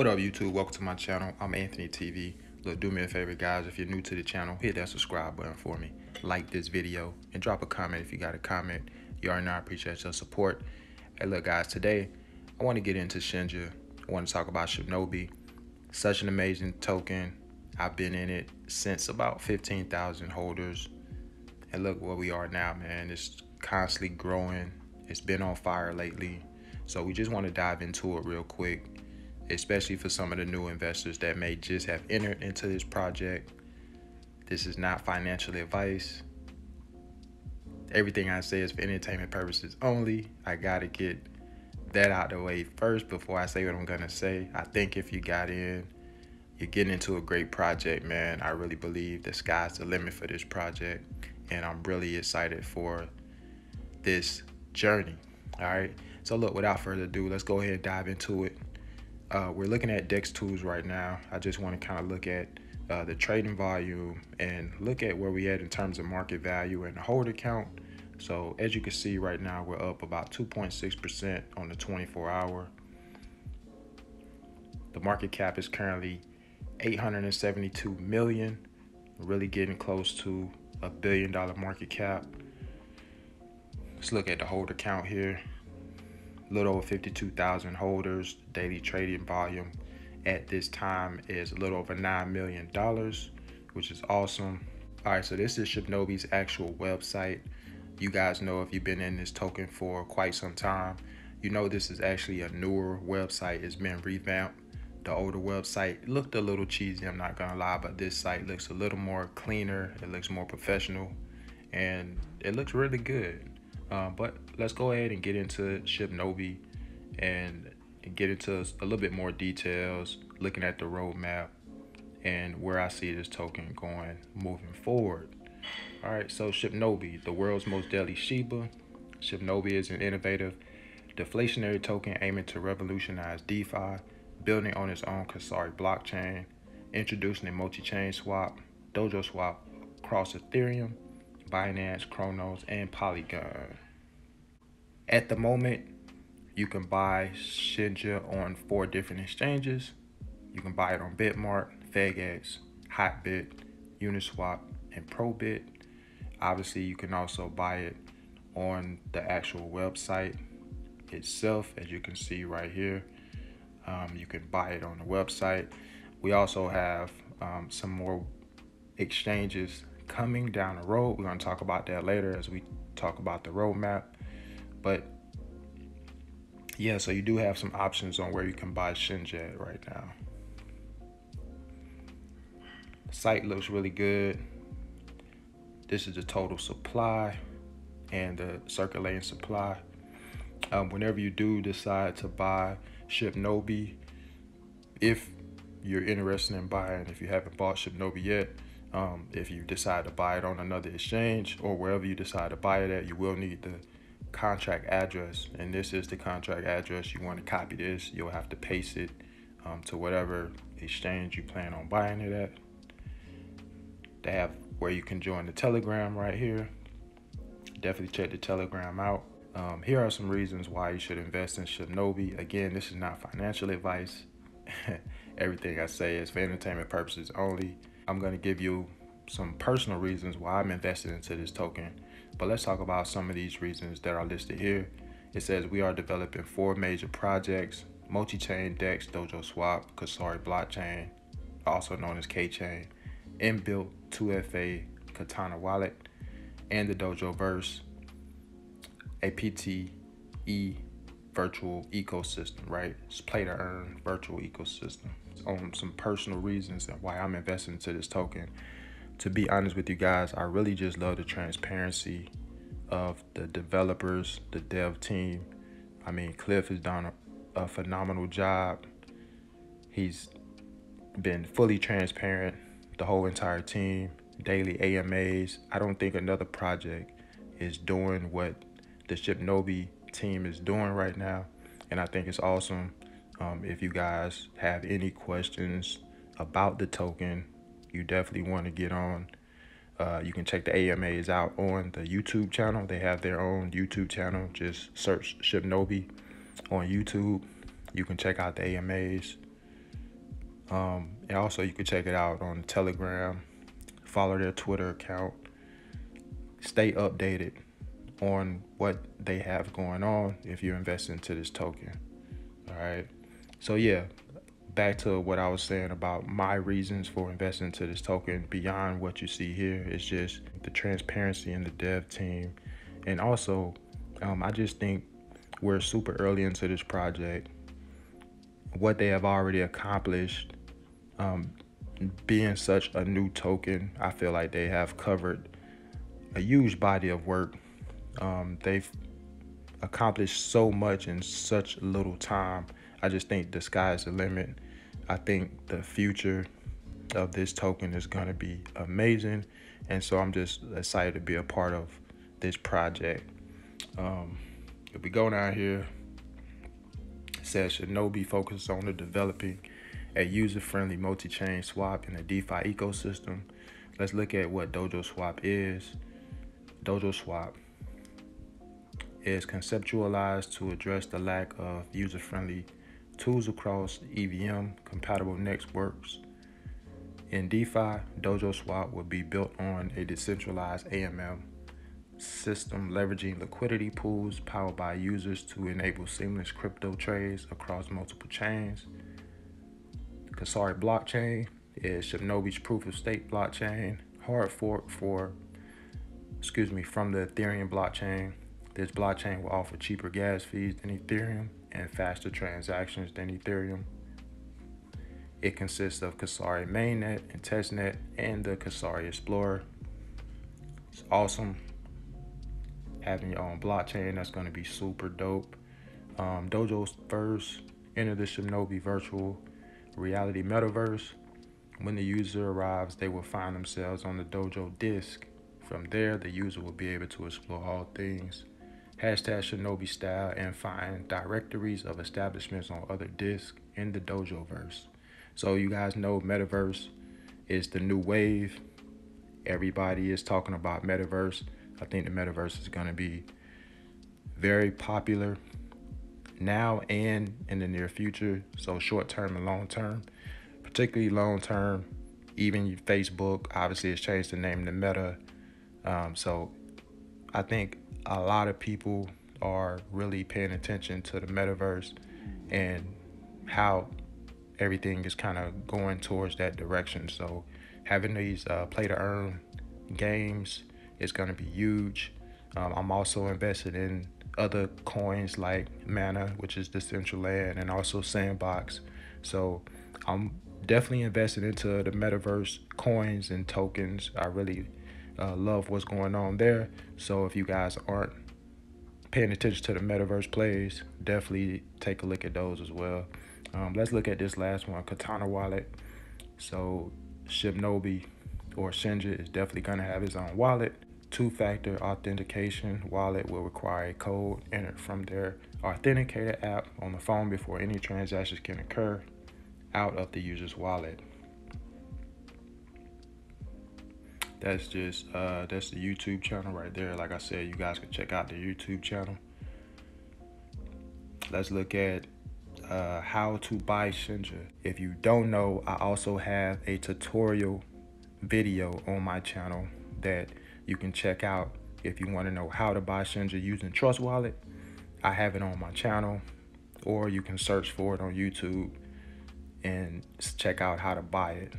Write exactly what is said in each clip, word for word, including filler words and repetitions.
What up, YouTube? Welcome to my channel. I'm Anthony T V. Look, do me a favor, guys. If you're new to the channel, hit that subscribe button for me. Like this video and drop a comment if you got a comment. You already know I appreciate your support. Hey, look, guys. Today, I want to get into Shinja. I want to talk about Shibnobi. Such an amazing token. I've been in it since about fifteen thousand holders. And look where we are now, man. It's constantly growing. It's been on fire lately. So we just want to dive into it real quick, especially for some of the new investors that may just have entered into this project. This is not financial advice. Everything I say is for entertainment purposes only. I gotta get that out of the way first before I say what I'm gonna say. I think if you got in, you're getting into a great project, man. I really believe the sky's the limit for this project, and I'm really excited for this journey, all right? So look, without further ado, let's go ahead and dive into it. Uh, we're looking at Dex Tools right now. I just want to kind of look at uh, the trading volume and look at where we at in terms of market value and the holder count. So as you can see right now, we're up about two point six percent on the twenty-four hour. The market cap is currently eight hundred seventy-two million. Really getting close to a billion dollar market cap. Let's look at the holder count here. Little over fifty-two thousand holders. Daily trading volume at this time is a little over nine million dollars, which is awesome. All right, so this is Shibnobi's actual website. You guys know, if you've been in this token for quite some time, you know this is actually a newer website. It's been revamped. The older website looked a little cheesy, I'm not gonna lie, but this site looks a little more cleaner. It looks more professional and it looks really good. Um, but let's go ahead and get into Shibnobi and get into a little bit more details, looking at the roadmap and where I see this token going moving forward. All right, so Shibnobi, the world's most deadly Shiba. Shibnobi is an innovative deflationary token aiming to revolutionize DeFi, building on its own Kasari blockchain, introducing a multi-chain swap, Dojo Swap across Ethereum, Binance, Chronos, and Polygon. At the moment, you can buy Shinja on four different exchanges. You can buy it on BitMart, FegEx, HotBit, Uniswap, and ProBit. Obviously, you can also buy it on the actual website itself, as you can see right here. Um, you can buy it on the website. We also have um, some more exchanges coming down the road. We're going to talk about that later as we talk about the roadmap. But yeah, so you do have some options on where you can buy Shinja right now. The site looks really good. This is the total supply and the circulating supply. Um, whenever you do decide to buy Shibnobi, if you're interested in buying, if you haven't bought Shibnobi yet, Um, if you decide to buy it on another exchange or wherever you decide to buy it at, you will need the contract address. And this is the contract address. You want to copy this. You'll have to paste it um, to whatever exchange you plan on buying it at. They have where you can join the Telegram right here. Definitely check the Telegram out. Um, here are some reasons why you should invest in Shibnobi. Again, this is not financial advice. Everything I say is for entertainment purposes only. I'm going to give you some personal reasons why I'm invested into this token, but let's talk about some of these reasons that are listed here. It says we are developing four major projects: multi-chain DEX, Dojo Swap, Kasari blockchain, also known as K-Chain, inbuilt two F A Katana Wallet, and the Dojoverse, a P T E virtual ecosystem, right? It's play to earn virtual ecosystem. On some personal reasons and why I'm investing into this token, to be honest with you guys, I really just love the transparency of the developers, the dev team. I mean, Cliff has done a, a phenomenal job. He's been fully transparent, the whole entire team, daily A M As. I don't think another project is doing what the Shibnobi team is doing right now, and I think it's awesome. Um, if you guys have any questions about the token, you definitely want to get on. Uh, you can check the A M As out on the YouTube channel. They have their own YouTube channel. Just search Shibnobi on YouTube. You can check out the A M As. Um, and also you can check it out on Telegram, follow their Twitter account, stay updated on what they have going on if you invest into this token. All right. So yeah, back to what I was saying about my reasons for investing into this token beyond what you see here. It's just the transparency in the dev team. And also, um, I just think we're super early into this project. What they have already accomplished, um, being such a new token, I feel like they have covered a huge body of work. Um, they've accomplished so much in such little time. I just think the sky's the limit. I think the future of this token is gonna be amazing. And so I'm just excited to be a part of this project. Um, if we go down here, it says Shinobi focuses on the developing a user-friendly multi-chain swap in a DeFi ecosystem. Let's look at what Dojo Swap is. Dojo Swap is conceptualized to address the lack of user-friendly tools across E V M compatible networks. In DeFi, Dojo Swap will be built on a decentralized A M M system leveraging liquidity pools powered by users to enable seamless crypto trades across multiple chains. Kasari blockchain is Shibnobi's proof of stake blockchain, hard fork for, excuse me, from the Ethereum blockchain. This blockchain will offer cheaper gas fees than Ethereum and faster transactions than Ethereum. It consists of Kasari mainnet and testnet and the Kasari Explorer. It's awesome having your own blockchain. That's going to be super dope. Um, Dojoverse, enter the Shinobi virtual reality metaverse. When the user arrives, they will find themselves on the Dojo disk. From there, the user will be able to explore all things hashtag Shinobi style and find directories of establishments on other disks in the Dojoverse. So you guys know metaverse is the new wave. Everybody is talking about metaverse. I think the metaverse is going to be very popular now and in the near future. So short term and long term, particularly long term, even Facebook obviously has changed the name to Meta. Um, so I think a lot of people are really paying attention to the metaverse and how everything is kind of going towards that direction. So having these uh, play to earn games is going to be huge. Um, I'm also invested in other coins like Mana, which is Decentraland, and also Sandbox. So I'm definitely invested into the metaverse coins and tokens. I really Uh, love what's going on there. So if you guys aren't paying attention to the metaverse plays, definitely take a look at those as well. Um, let's look at this last one, Katana Wallet. So Shibnobi or Shinja is definitely going to have his own wallet. Two-factor authentication wallet will require a code entered from their authenticator app on the phone before any transactions can occur out of the user's wallet. That's just, uh, that's the YouTube channel right there. Like I said, you guys can check out the YouTube channel. Let's look at uh, how to buy Shinja. If you don't know, I also have a tutorial video on my channel that you can check out if you want to know how to buy Shinja using Trust Wallet. I have it on my channel, or you can search for it on YouTube and check out how to buy it.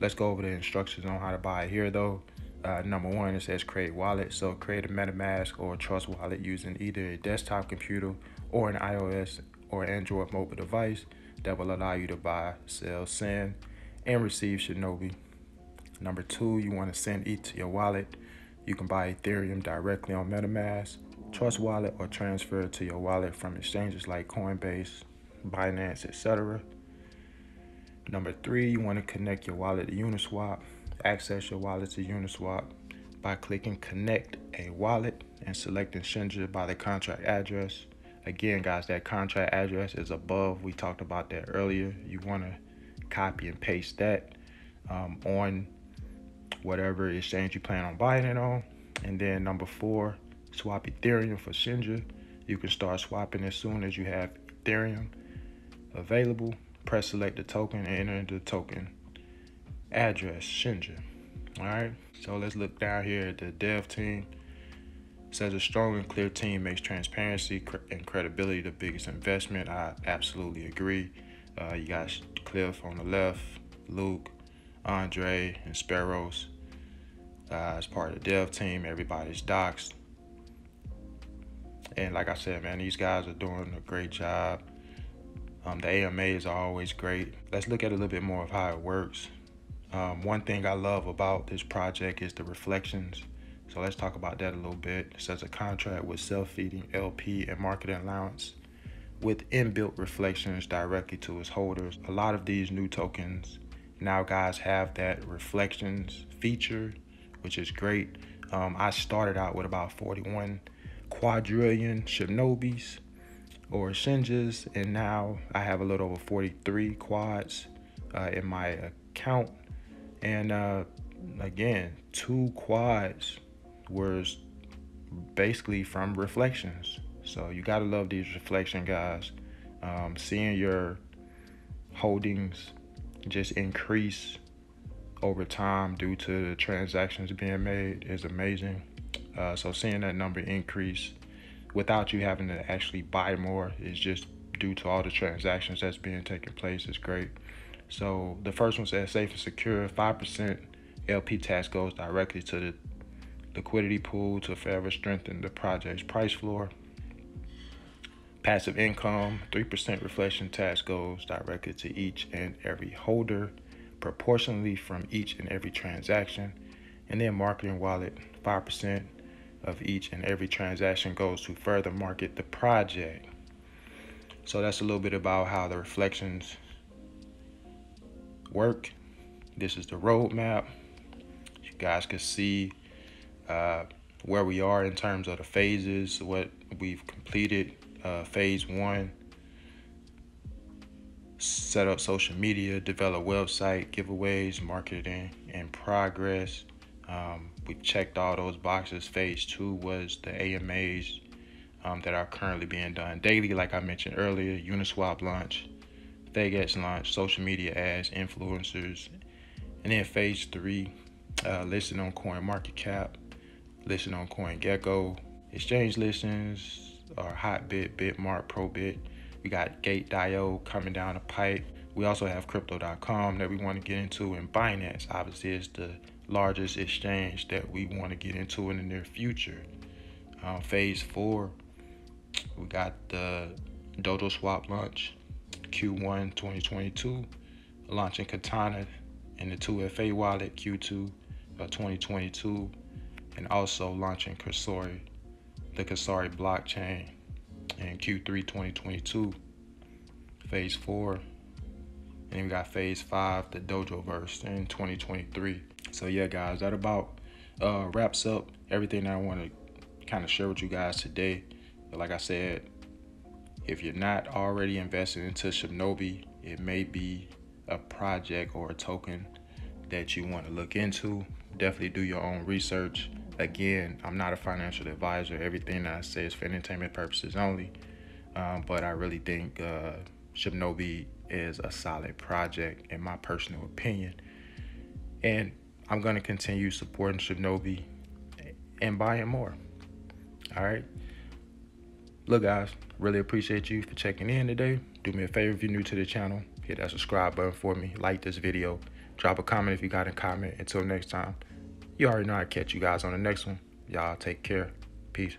Let's go over the instructions on how to buy it here though. Uh, number one, it says create wallet. So create a MetaMask or a Trust Wallet using either a desktop computer or an iOS or Android mobile device that will allow you to buy, sell, send, and receive Shinobi. Number two, you want to send E T H to your wallet. You can buy Ethereum directly on MetaMask, Trust Wallet, or transfer it to your wallet from exchanges like Coinbase, Binance, et cetera. Number three, you want to connect your wallet to Uniswap. Access your wallet to Uniswap by clicking Connect a Wallet and selecting Shinja by the contract address. Again, guys, that contract address is above. We talked about that earlier. You want to copy and paste that um, on whatever exchange you plan on buying it on. And then number four, swap Ethereum for Shinja. You can start swapping as soon as you have Ethereum available. press select the token and enter the token address, Shinja. All right, so let's look down here at the dev team. It says a strong and clear team makes transparency and credibility the biggest investment. I absolutely agree. Uh, you got Cliff on the left, Luke, Andre, and Sparrows uh, as part of the dev team. Everybody's doxed. And like I said, man, these guys are doing a great job. Um, the A M As are always great. Let's look at a little bit more of how it works. Um, one thing I love about this project is the reflections. So let's talk about that a little bit. It says a contract with self-feeding L P and marketing allowance with inbuilt reflections directly to its holders. A lot of these new tokens now, guys, have that reflections feature, which is great. Um, I started out with about forty-one quadrillion Shinobis or Shinjas, and now I have a little over forty-three quads uh, in my account. And uh, again, two quads was basically from reflections. So you gotta love these reflection, guys. Um, seeing your holdings just increase over time due to the transactions being made is amazing. Uh, so seeing that number increase without you having to actually buy more is just due to all the transactions that's being taking place is great. So the first one says safe and secure, five percent L P tax goes directly to the liquidity pool to forever strengthen the project's price floor. Passive income, three percent reflection tax goes directly to each and every holder proportionally from each and every transaction. And then marketing wallet, five percent of each and every transaction goes to further market the project. So that's a little bit about how the reflections work. This is the roadmap. You guys can see uh, where we are in terms of the phases, what we've completed. Uh, phase one, set up social media, develop website, giveaways, marketing in progress. Um, we checked all those boxes. Phase two was the A M As um, that are currently being done daily, like I mentioned earlier, Uniswap launch, FegEx launch, social media ads, influencers. And then phase three, uh, listing on CoinMarketCap, listing on CoinGecko, exchange listings, or HotBit, BitMart, ProBit. We got Gate dot I O coming down the pipe. We also have crypto dot com that we want to get into, and Binance obviously is the largest exchange that we want to get into in the near future. Um, phase four, we got the Dojo Swap launch, Q one twenty twenty-two, launching Katana and the two F A wallet, Q two twenty twenty-two, and also launching Kasari. The Kasari blockchain in Q three twenty twenty-two, phase four. And then we got phase five, the Dojoverse in twenty twenty-three. So yeah, guys, that about uh, wraps up everything that I want to kind of share with you guys today. But like I said, if you're not already invested into Shibnobi, it may be a project or a token that you want to look into. Definitely do your own research. Again, I'm not a financial advisor. Everything that I say is for entertainment purposes only. Um, but I really think uh, Shibnobi is a solid project in my personal opinion. And I'm going to continue supporting Shibnobi and buying more. All right. Look, guys, really appreciate you for checking in today. Do me a favor if you're new to the channel. Hit that subscribe button for me. Like this video. Drop a comment if you got a comment. Until next time. You already know I'll catch you guys on the next one. Y'all take care. Peace.